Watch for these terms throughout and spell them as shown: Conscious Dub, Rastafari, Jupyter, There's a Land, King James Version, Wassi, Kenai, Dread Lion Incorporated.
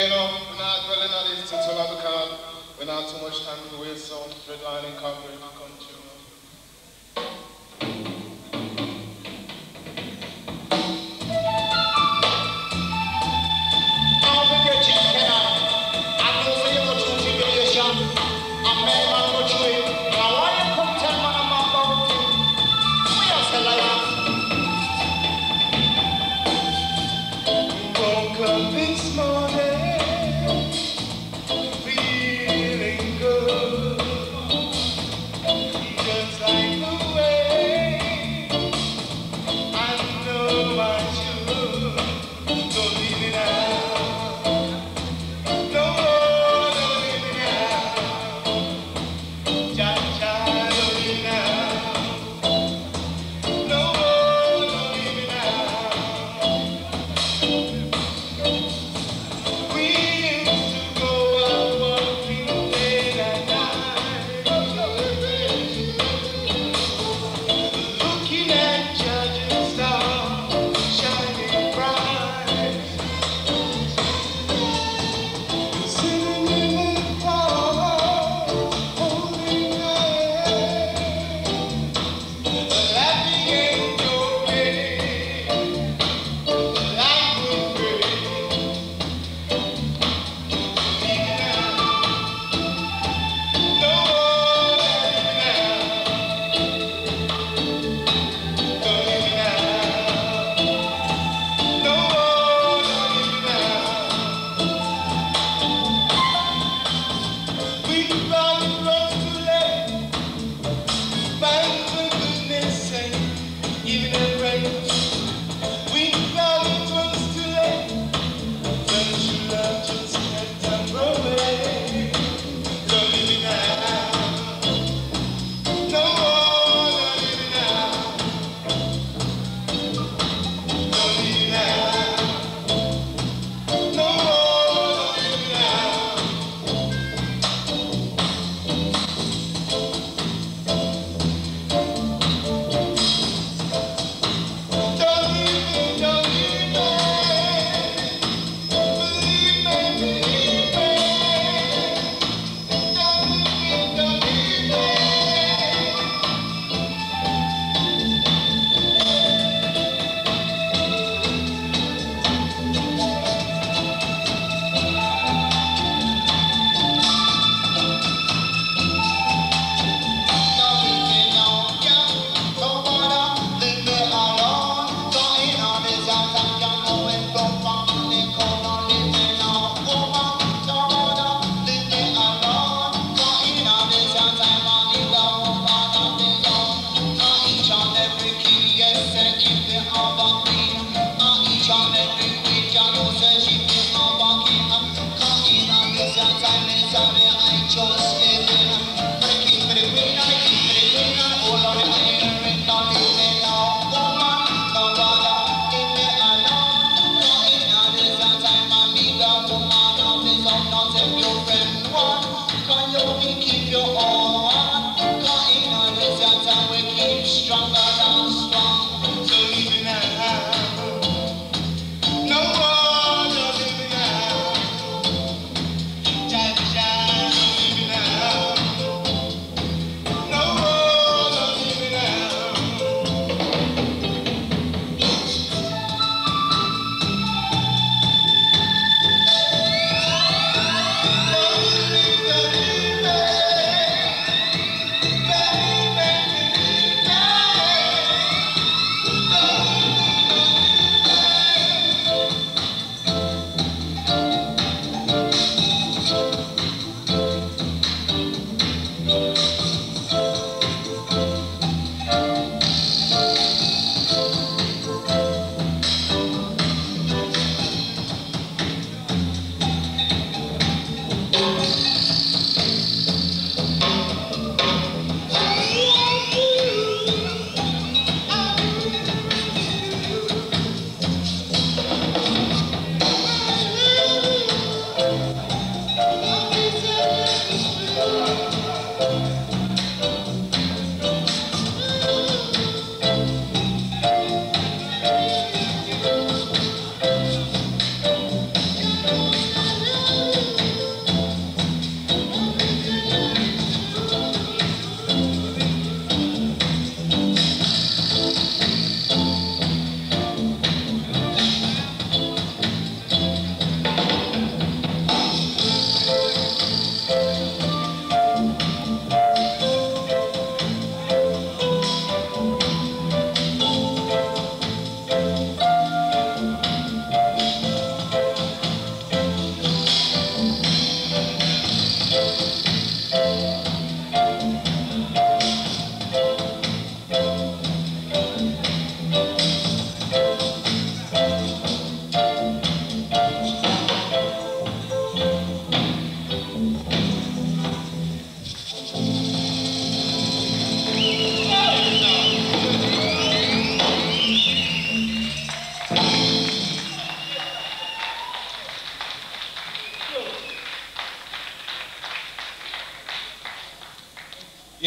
You know, we're not dwelling on these things because we're not too much time to waste, so Dread Lion Incorporated will come to you. Thank you.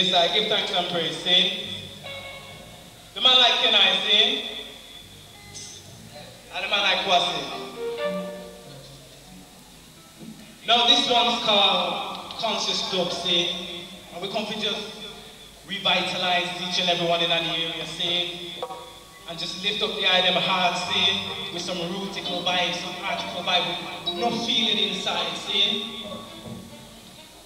Yes, I give thanks and praise. Sing. The man like Kenai sing. And the man like Wassi. Now this one's called Conscious Dub, sing. And we come to just revitalize each and everyone in any area, sing. And just lift up the eye them hard, sing. With some rootical vibe, some article vibe, with no feeling inside, sing.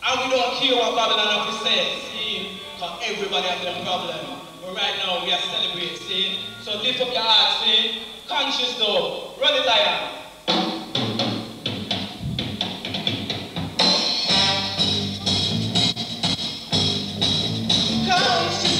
And we don't care what Babylon up says, see? Because everybody has their problem. But right now we are celebrating, see? So lift up your heart, see? Conscious though, run it down. Conscious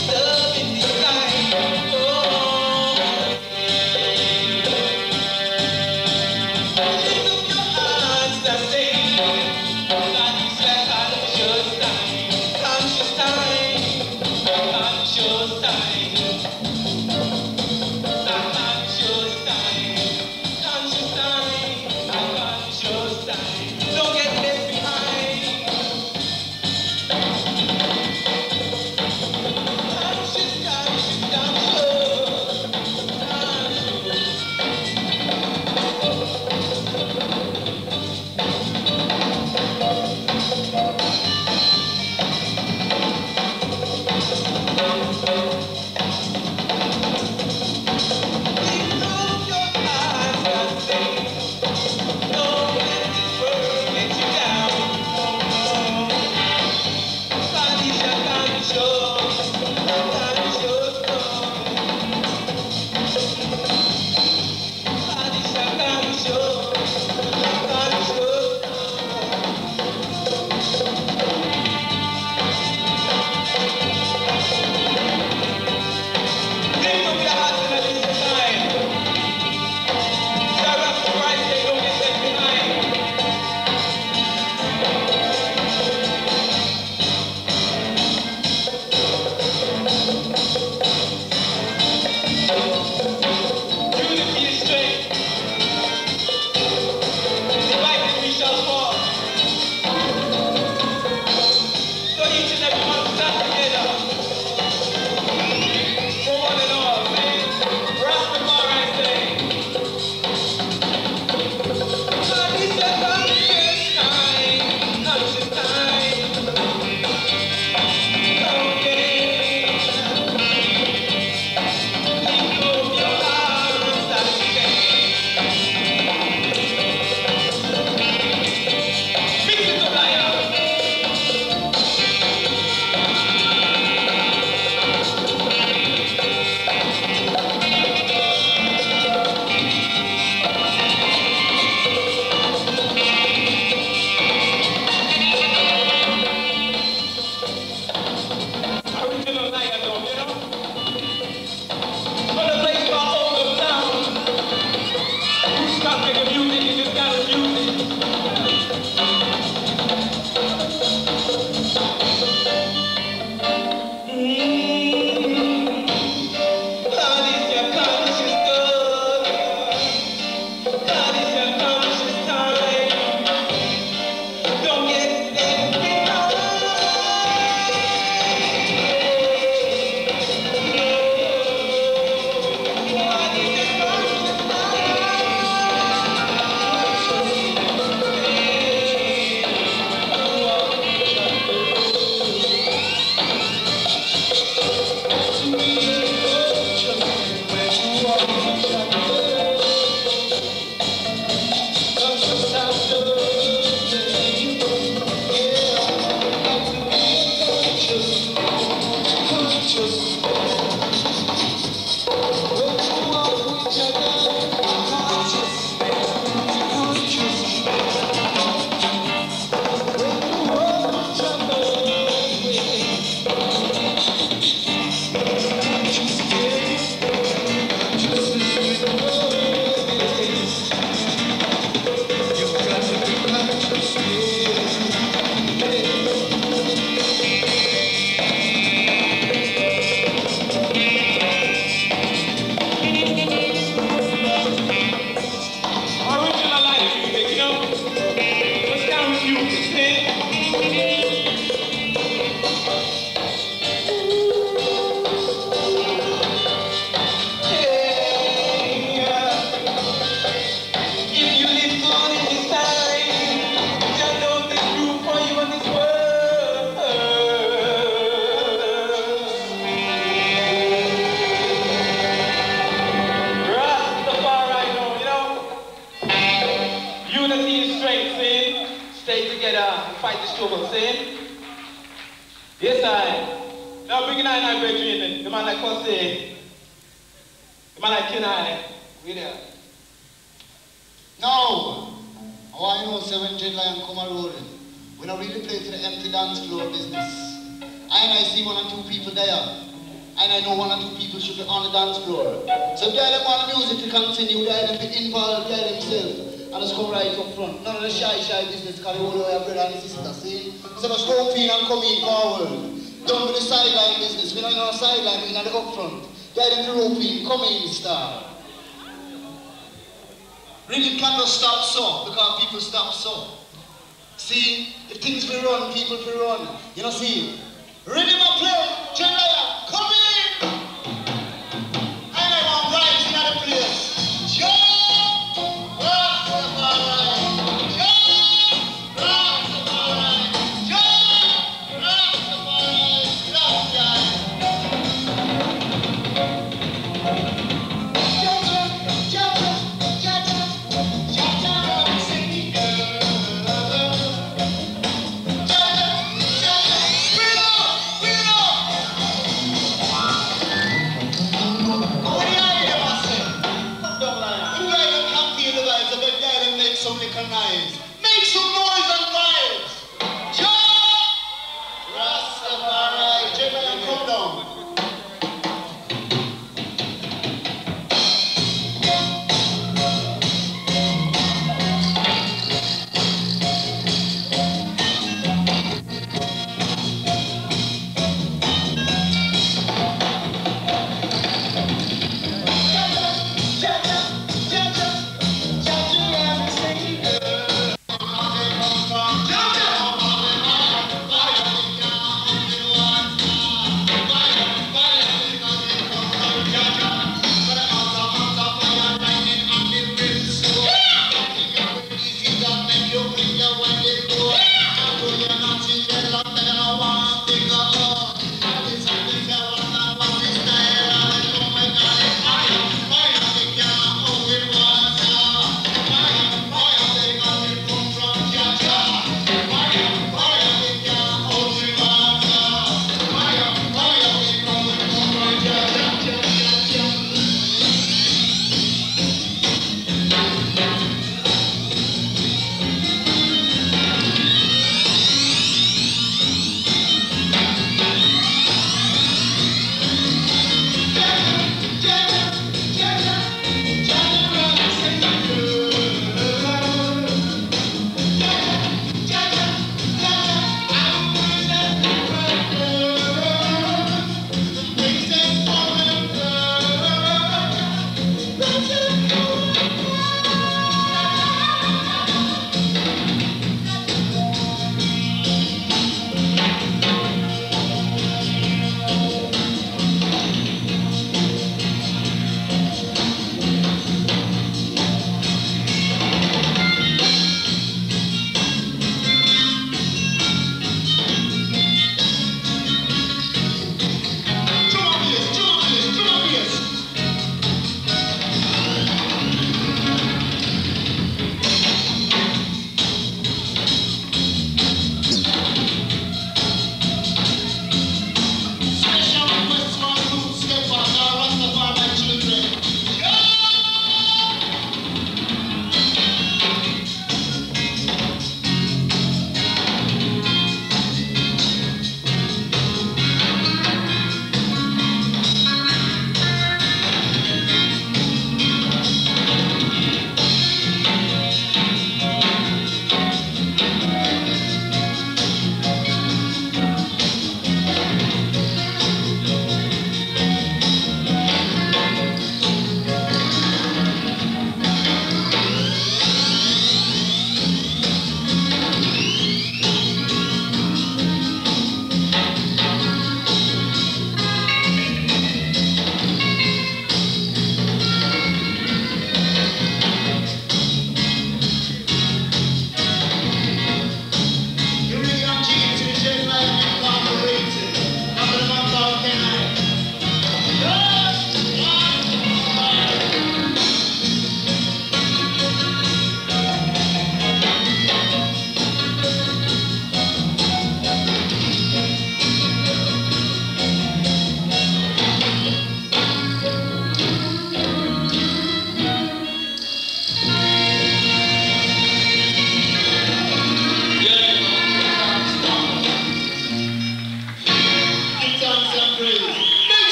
say together, fight the struggle, same? Yes, I. Now, bringing out my brethren, the man that comes in, the man that Kenai, we there. Now, I want you to say when Dread Lion come around, we don't really play to the empty dance floor business. I see one or two people there. And I know one or two people should be on the dance floor. So if they them want the music to continue, they them be involved, they themselves. And just come right up front. None of the shy business, because they all know your brother and sister, see? So just go up in and come in forward. Don't be the sideline business. We're not in our sideline, we're not the up front. They them to rope in, come in, star. Really cannot stop so, because people stop so. See, if things will run, people will run. You know, see? Really my play, Jenaya, come in!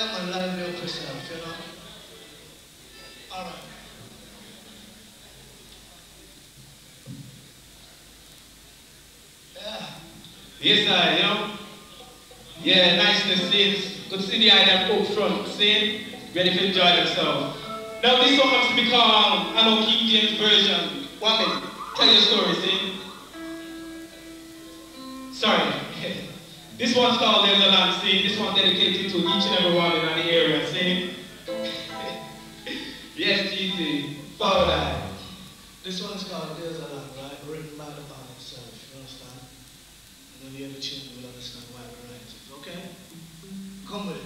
am a live milk myself, you know? All right. Yeah. Yes, sir, you know? Yeah, nice to see it. Good to see the island folks from seeing, ready to enjoy themselves. Now, this song comes to be called Hello King James Version. One minute. Tell your story, see? Sorry. This one's called There's a Land, see? This one's dedicated to each and every one in the area, see? Yes, GT. Follow that. This one's called There's a Land, right? Written by the band itself, you understand? And then the other tune will understand why we write it, okay? Come with it.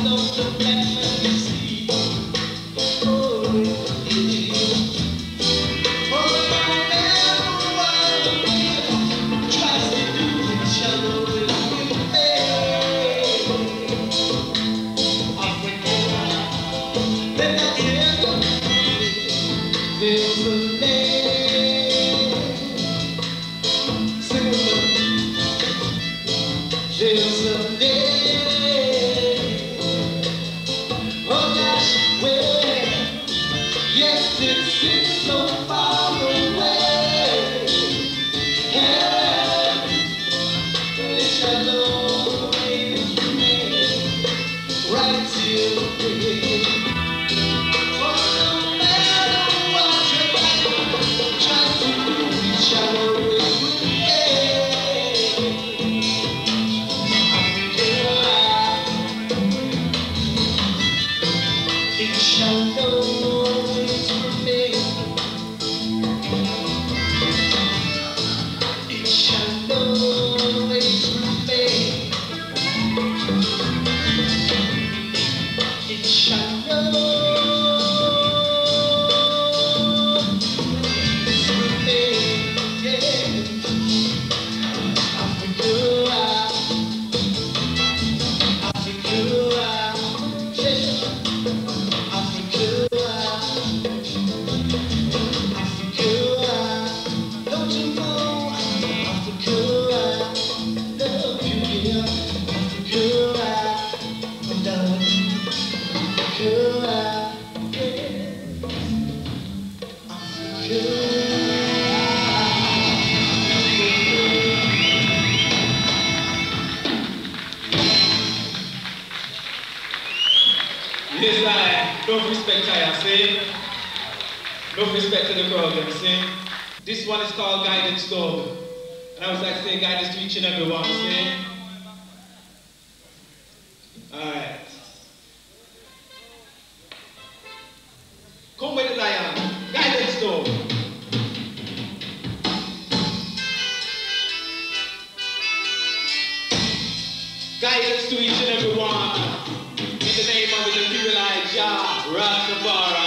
Let Guidance to each and every one. In the name of the people like Jah, Rastafari.